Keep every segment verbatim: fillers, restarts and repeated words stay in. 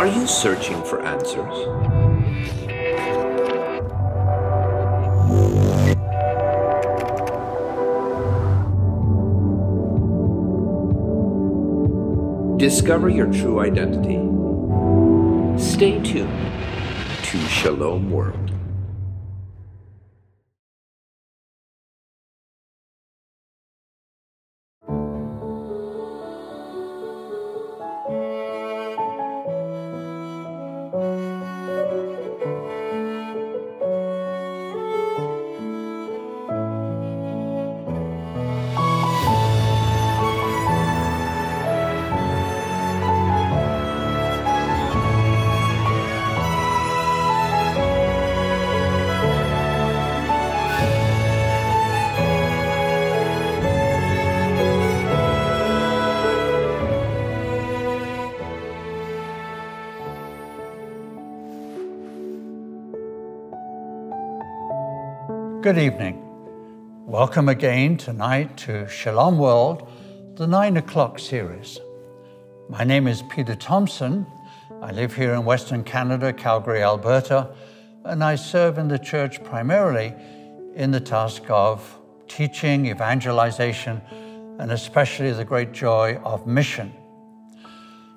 Are you searching for answers? Discover your true identity. Stay tuned to Shalom World. Good evening. Welcome again tonight to Shalom World, the nine o'clock series. My name is Peter Thompson. I live here in Western Canada, Calgary, Alberta, and I serve in the church primarily in the task of teaching, evangelization, and especially the great joy of mission.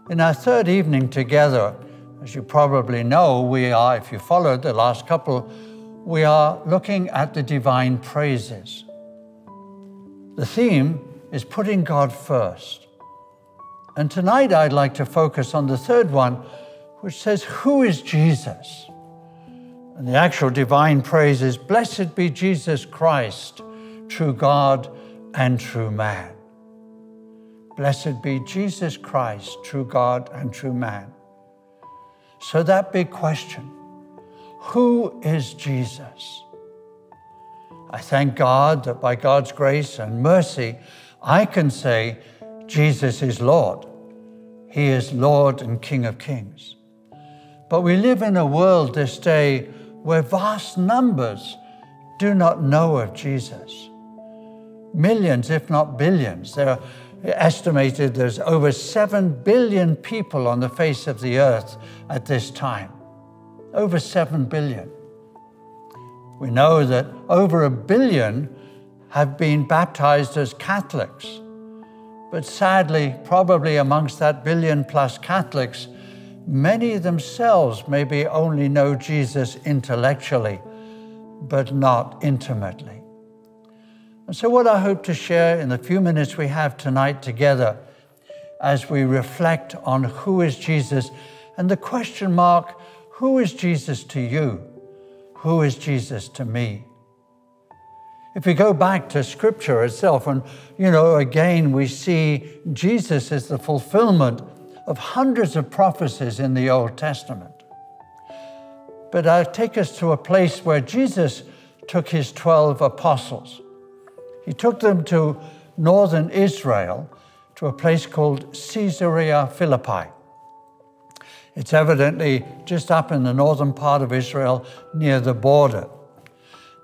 In our third evening together, as you probably know, we are, if you followed the last couple, we are looking at the divine praises. The theme is putting God first. And tonight I'd like to focus on the third one, which says, who is Jesus? And the actual divine praise is, blessed be Jesus Christ, true God and true man. Blessed be Jesus Christ, true God and true man. So that big question, who is Jesus? I thank God that by God's grace and mercy, I can say Jesus is Lord. He is Lord and King of Kings. But we live in a world this day where vast numbers do not know of Jesus. Millions, if not billions. They're estimated there's over seven billion people on the face of the earth at this time. Over seven billion. We know that over a billion have been baptized as Catholics. But sadly, probably amongst that billion plus Catholics, many themselves maybe only know Jesus intellectually, but not intimately. And so what I hope to share in the few minutes we have tonight together, as we reflect on who is Jesus and the question mark, who is Jesus to you? Who is Jesus to me? If we go back to Scripture itself, and, you know, again, we see Jesus is the fulfillment of hundreds of prophecies in the Old Testament. But I'll take us to a place where Jesus took his twelve apostles. He took them to northern Israel, to a place called Caesarea Philippi. It's evidently just up in the northern part of Israel, near the border.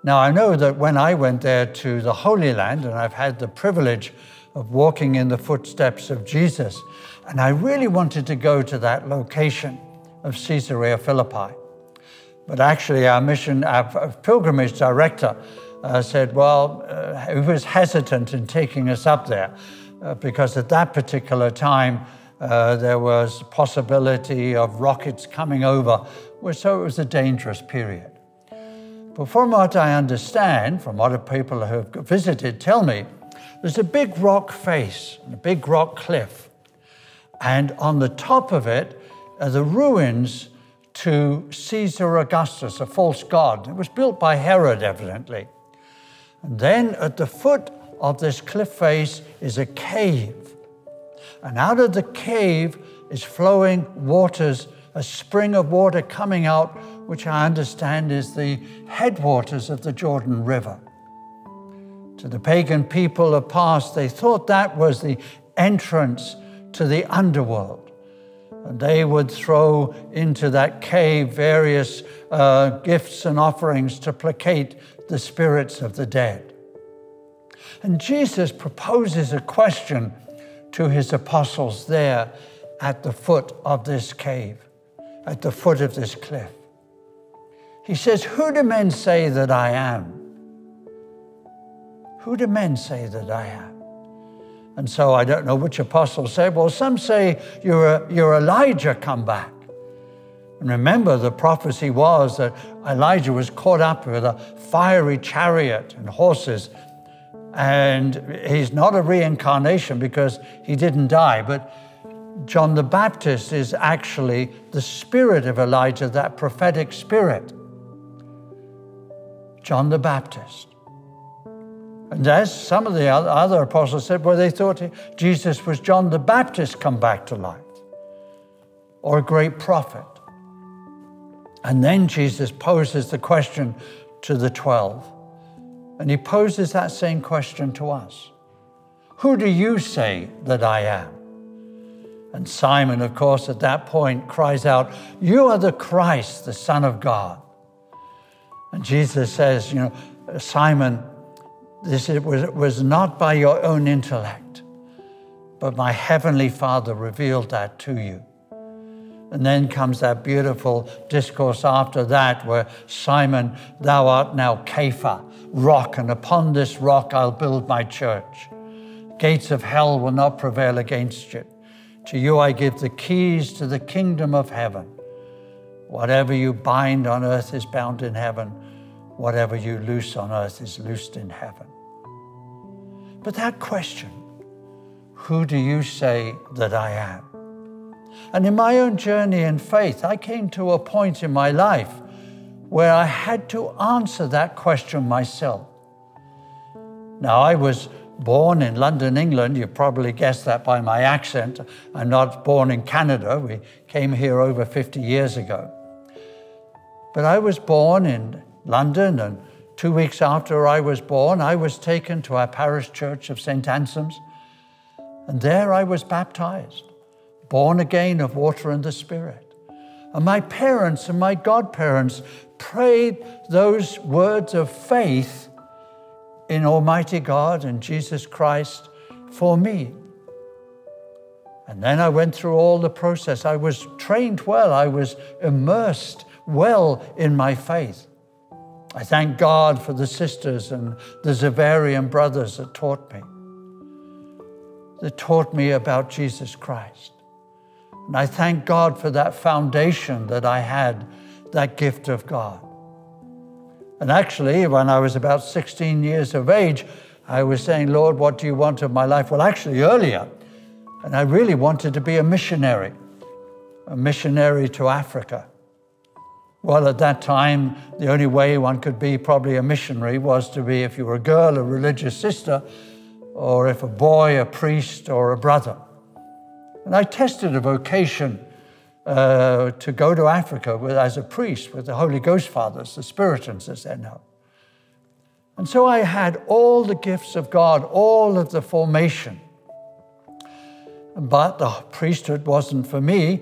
Now, I know that when I went there to the Holy Land, and I've had the privilege of walking in the footsteps of Jesus, and I really wanted to go to that location of Caesarea Philippi. But actually, our mission, our pilgrimage director uh, said, well, uh, he was hesitant in taking us up there, uh, because at that particular time, Uh, there was possibility of rockets coming over, so it was a dangerous period. But from what I understand, from what people who have visited tell me, there's a big rock face, a big rock cliff, and on the top of it are the ruins to Caesar Augustus, a false god. It was built by Herod, evidently. And then at the foot of this cliff face is a cave. And out of the cave is flowing waters, a spring of water coming out, which I understand is the headwaters of the Jordan River. To the pagan people of past, they thought that was the entrance to the underworld. And they would throw into that cave various uh, gifts and offerings to placate the spirits of the dead. And Jesus proposes a question to his apostles there at the foot of this cave. at the foot of this cliff. He says, who do men say that I am? Who do men say that I am? And so I don't know which apostle said, well, some say you're, you're Elijah come back. And remember, the prophecy was that Elijah was caught up with a fiery chariot and horses. And he's not a reincarnation because he didn't die. But John the Baptist is actually the spirit of Elijah, that prophetic spirit. John the Baptist. And as some of the other apostles said, well, they thought Jesus was John the Baptist come back to life, or a great prophet. And then Jesus poses the question to the twelve. And he poses that same question to us. Who do you say that I am? And Simon, of course, at that point cries out, you are the Christ, the Son of God. And Jesus says, you know, Simon, this was, was not by your own intellect, but my heavenly Father revealed that to you. And then comes that beautiful discourse after that where, Simon, thou art now Kepha, rock, and upon this rock I'll build my church. Gates of hell will not prevail against it. To you I give the keys to the kingdom of heaven. Whatever you bind on earth is bound in heaven. Whatever you loose on earth is loosed in heaven. But that question, who do you say that I am? And in my own journey in faith, I came to a point in my life where I had to answer that question myself. Now, I was born in London, England. You probably guessed that by my accent. I'm not born in Canada. We came here over fifty years ago. But I was born in London, and two weeks after I was born, I was taken to our parish church of Saint Anselm's, and there I was baptized. Born again of water and the Spirit. And my parents and my godparents prayed those words of faith in Almighty God and Jesus Christ for me. And then I went through all the process. I was trained well. I was immersed well in my faith. I thank God for the sisters and the Zaverian brothers that taught me, that taught me about Jesus Christ. And I thank God for that foundation that I had, that gift of God. And actually, when I was about sixteen years of age, I was saying, Lord, what do you want of my life? Well, actually earlier. And I really wanted to be a missionary, a missionary to Africa. Well, at that time, the only way one could be probably a missionary was to be, if you were a girl, a religious sister, or if a boy, a priest or a brother. And I tested a vocation uh, to go to Africa with, as a priest with the Holy Ghost Fathers, the Spiritans as they're known. And so I had all the gifts of God, all of the formation. But the priesthood wasn't for me.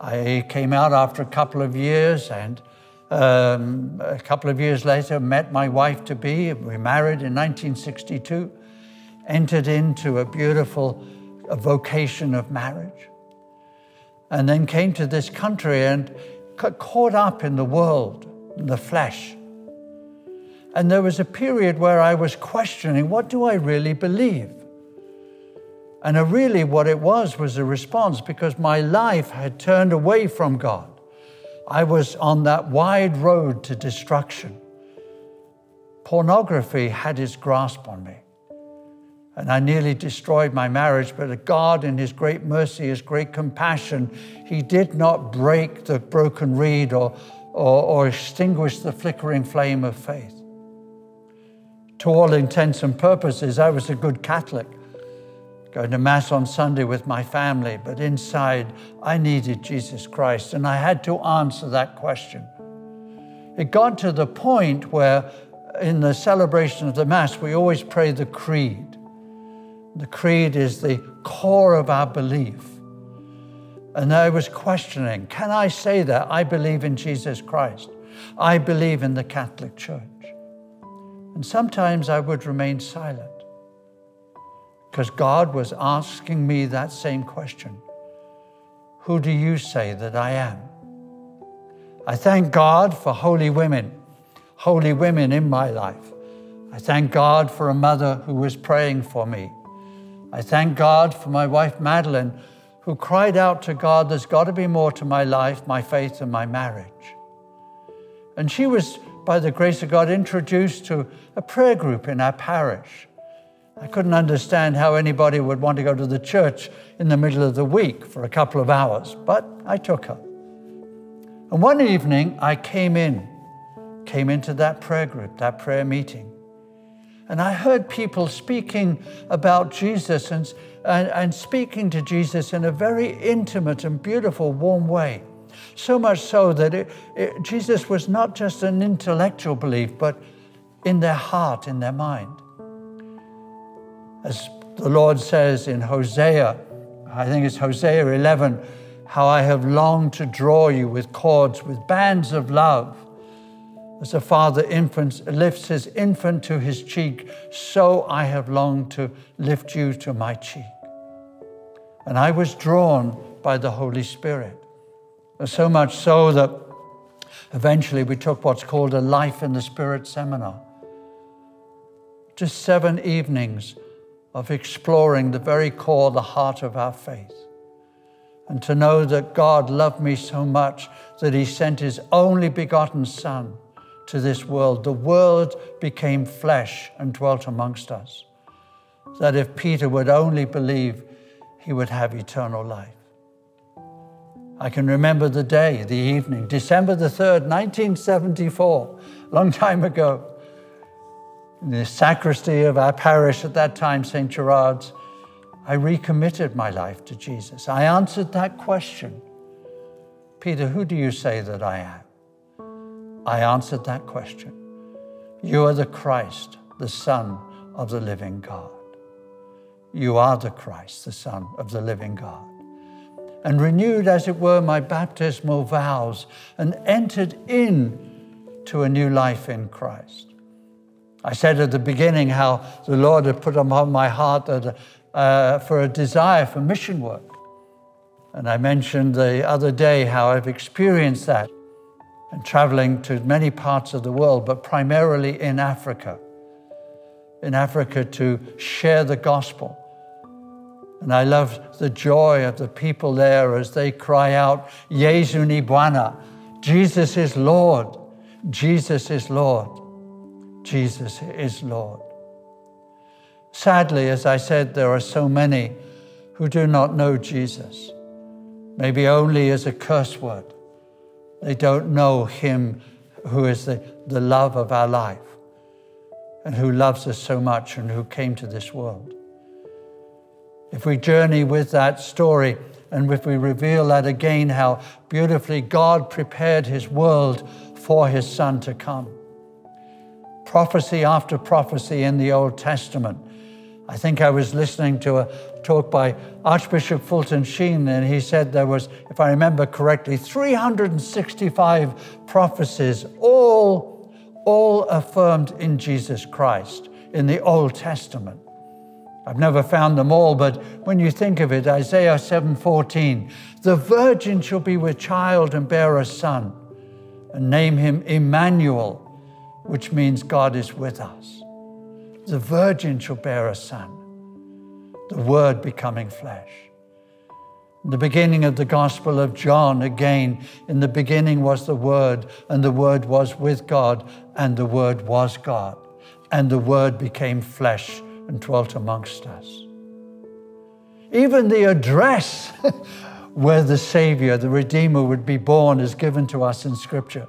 I came out after a couple of years, and um, a couple of years later met my wife-to-be. We married in nineteen sixty-two, entered into a beautiful a vocation of marriage, and then came to this country and got caught up in the world, in the flesh. And there was a period where I was questioning, what do I really believe? And I really what it was was a response because my life had turned away from God. I was on that wide road to destruction. Pornography had its grasp on me. And I nearly destroyed my marriage, but God in his great mercy, his great compassion, he did not break the broken reed or, or, or extinguish the flickering flame of faith. To all intents and purposes, I was a good Catholic, going to Mass on Sunday with my family, but inside I needed Jesus Christ, and I had to answer that question. It got to the point where in the celebration of the Mass, we always pray the Creed. The creed is the core of our belief. And I was questioning, can I say that? I believe in Jesus Christ. I believe in the Catholic Church. And sometimes I would remain silent because God was asking me that same question. Who do you say that I am? I thank God for holy women, holy women in my life. I thank God for a mother who was praying for me. I thank God for my wife, Madeline, who cried out to God, there's got to be more to my life, my faith, and my marriage. And she was, by the grace of God, introduced to a prayer group in our parish. I couldn't understand how anybody would want to go to the church in the middle of the week for a couple of hours, but I took her. And one evening, I came in, came into that prayer group, that prayer meeting. And I heard people speaking about Jesus and, and, and speaking to Jesus in a very intimate and beautiful, warm way. So much so that it, it, Jesus was not just an intellectual belief, but in their heart, in their mind. As the Lord says in Hosea, I think it's Hosea eleven, how I have longed to draw you with cords, with bands of love. As a father infant lifts his infant to his cheek, so I have longed to lift you to my cheek. And I was drawn by the Holy Spirit. So much so that eventually we took what's called a Life in the Spirit seminar. Just seven evenings of exploring the very core, the heart of our faith. And to know that God loved me so much that he sent his only begotten Son to this world. The world became flesh and dwelt amongst us. That if Peter would only believe, he would have eternal life. I can remember the day, the evening, December the third, nineteen seventy-four, a long time ago. In the sacristy of our parish at that time, Saint Gerard's, I recommitted my life to Jesus. I answered that question. Peter, who do you say that I am? I answered that question. You are the Christ, the Son of the living God. You are the Christ, the Son of the living God. And renewed, as it were, my baptismal vows and entered in to a new life in Christ. I said at the beginning how the Lord had put upon my heart that uh, for a desire for mission work. And I mentioned the other day how I've experienced that and traveling to many parts of the world, but primarily in Africa. In Africa to share the gospel. And I love the joy of the people there as they cry out, Jesu ni Bwana, Jesus is Lord, Jesus is Lord, Jesus is Lord. Sadly, as I said, there are so many who do not know Jesus, maybe only as a curse word. They don't know him who is the, the love of our life and who loves us so much and who came to this world. If we journey with that story, and if we reveal that again, how beautifully God prepared his world for his Son to come. Prophecy after prophecy in the Old Testament. I think I was listening to a talk by Archbishop Fulton Sheen, and he said there was, if I remember correctly, three hundred sixty-five prophecies, all, all affirmed in Jesus Christ in the Old Testament. I've never found them all, but when you think of it, Isaiah seven fourteen, the virgin shall be with child and bear a son, and name him Emmanuel, which means God is with us. The virgin shall bear a son, the Word becoming flesh. In the beginning of the Gospel of John, again, in the beginning was the Word, and the Word was with God, and the Word was God, and the Word became flesh and dwelt amongst us. Even the address where the Savior, the Redeemer, would be born is given to us in Scripture.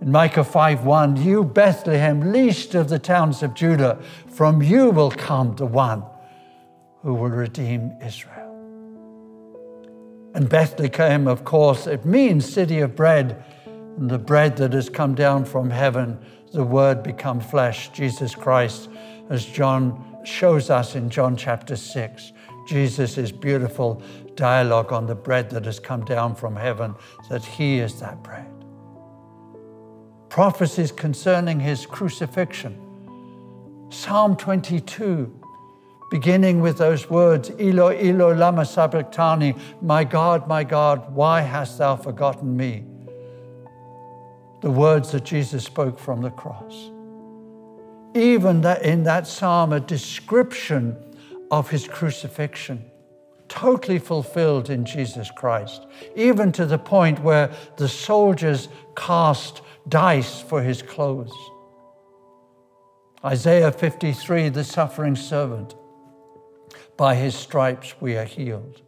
In Micah five one, you Bethlehem, least of the towns of Judah, from you will come the one who will redeem Israel. And Bethlehem, of course, it means city of bread, and the bread that has come down from heaven, the Word become flesh, Jesus Christ, as John shows us in John chapter six, Jesus' beautiful dialogue on the bread that has come down from heaven, that he is that bread. Prophecies concerning his crucifixion. Psalm twenty-two, beginning with those words, Eloi, Eloi, lama sabachthani, my God, my God, why hast thou forgotten me? the words that Jesus spoke from the cross. Even that in that psalm, a description of his crucifixion, totally fulfilled in Jesus Christ, even to the point where the soldiers cast dice for his clothes. Isaiah fifty-three, the suffering servant, by his stripes we are healed.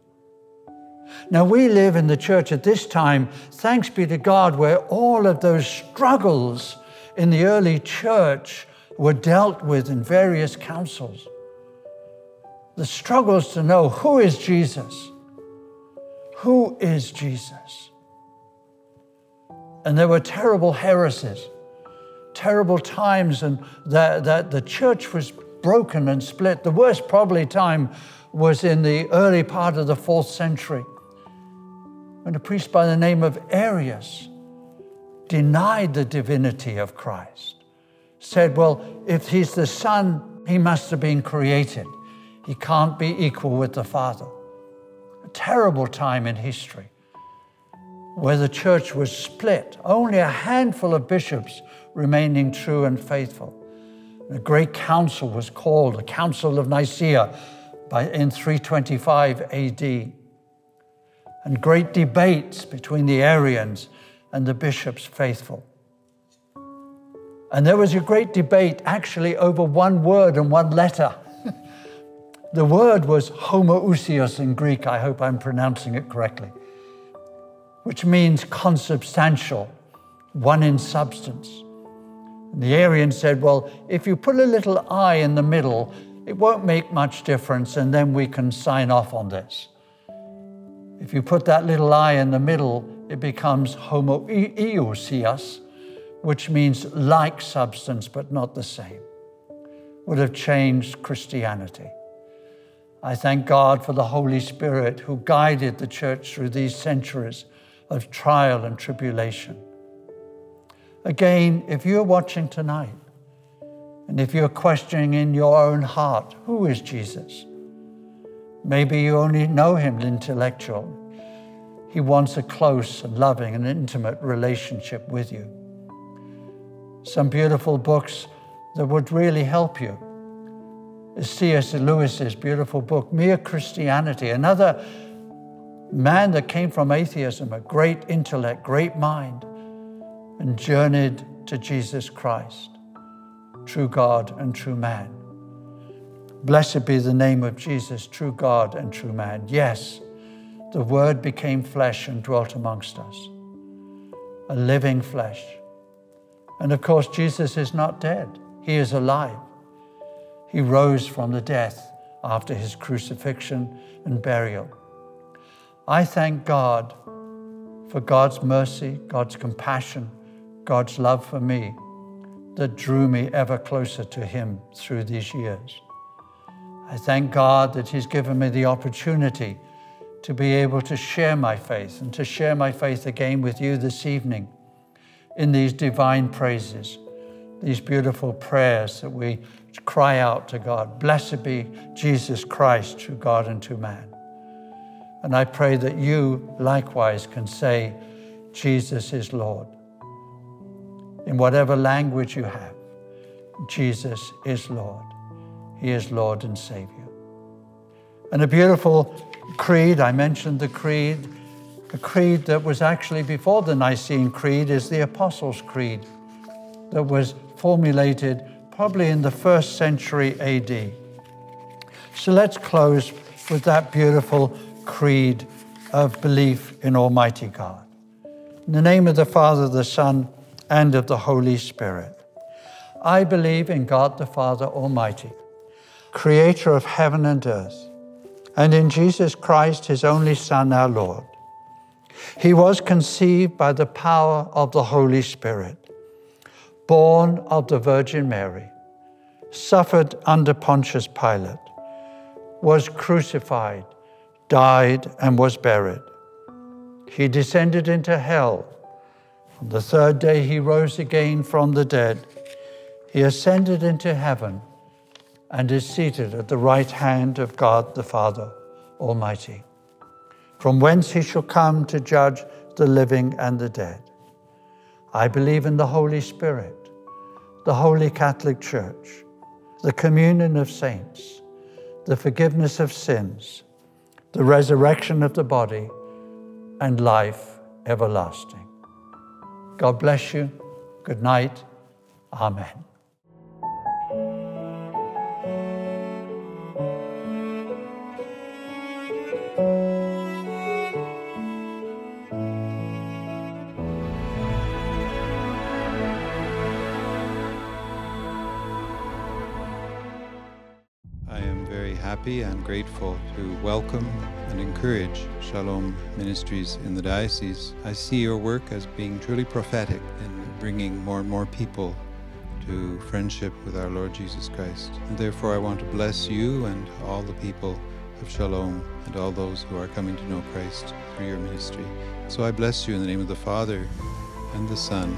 Now we live in the church at this time, thanks be to God, where all of those struggles in the early church were dealt with in various councils. The struggles to know who is Jesus? Who is Jesus? And there were terrible heresies, terrible times, and that, that the church was broken and split. The worst probably time was in the early part of the fourth century, when a priest by the name of Arius denied the divinity of Christ, said, well, if he's the Son, he must have been created. He can't be equal with the Father. A terrible time in history where the church was split, only a handful of bishops remaining true and faithful. A great council was called, the Council of Nicaea, by, in three twenty-five A D, and great debates between the Arians and the bishops faithful. And there was a great debate actually over one word and one letter. The word was homoousios in Greek, I hope I'm pronouncing it correctly, which means consubstantial, one in substance. And the Arians said, well, if you put a little I in the middle, it won't make much difference, and then we can sign off on this. If you put that little I in the middle, it becomes homoousios, which means like substance, but not the same. Would have changed Christianity. I thank God for the Holy Spirit who guided the church through these centuries of trial and tribulation. Again, if you're watching tonight, and if you're questioning in your own heart, who is Jesus? Maybe you only know him intellectually. He wants a close and loving and intimate relationship with you. Some beautiful books that would really help you is C S Lewis's beautiful book, Mere Christianity, another man that came from atheism, a great intellect, great mind, and journeyed to Jesus Christ, true God and true man. Blessed be the name of Jesus, true God and true man. Yes, the Word became flesh and dwelt amongst us, a living flesh. And of course, Jesus is not dead. He is alive. He rose from the death after his crucifixion and burial. I thank God for God's mercy, God's compassion, God's love for me that drew me ever closer to him through these years. I thank God that he's given me the opportunity to be able to share my faith and to share my faith again with you this evening, in these divine praises, these beautiful prayers that we cry out to God. Blessed be Jesus Christ, true God and true man. And I pray that you likewise can say, Jesus is Lord. In whatever language you have, Jesus is Lord. He is Lord and Savior. And a beautiful creed, I mentioned the creed, the creed that was actually before the Nicene Creed is the Apostles' Creed that was formulated probably in the first century A D. So let's close with that beautiful creed of belief in Almighty God. In the name of the Father, the Son, and of the Holy Spirit. I believe in God the Father Almighty, creator of heaven and earth, and in Jesus Christ, his only Son, our Lord. He was conceived by the power of the Holy Spirit, born of the Virgin Mary, suffered under Pontius Pilate, was crucified, died, and was buried. He descended into hell. On the third day, he rose again from the dead. He ascended into heaven and is seated at the right hand of God the Father Almighty, from whence he shall come to judge the living and the dead. I believe in the Holy Spirit, the Holy Catholic Church, the communion of saints, the forgiveness of sins, the resurrection of the body, and life everlasting. God bless you. Good night. Amen. And grateful to welcome and encourage Shalom Ministries in the diocese. I see your work as being truly prophetic in bringing more and more people to friendship with our Lord Jesus Christ. And therefore, I want to bless you and all the people of Shalom and all those who are coming to know Christ through your ministry. So I bless you in the name of the Father and the Son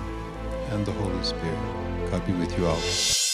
and the Holy Spirit. God be with you all.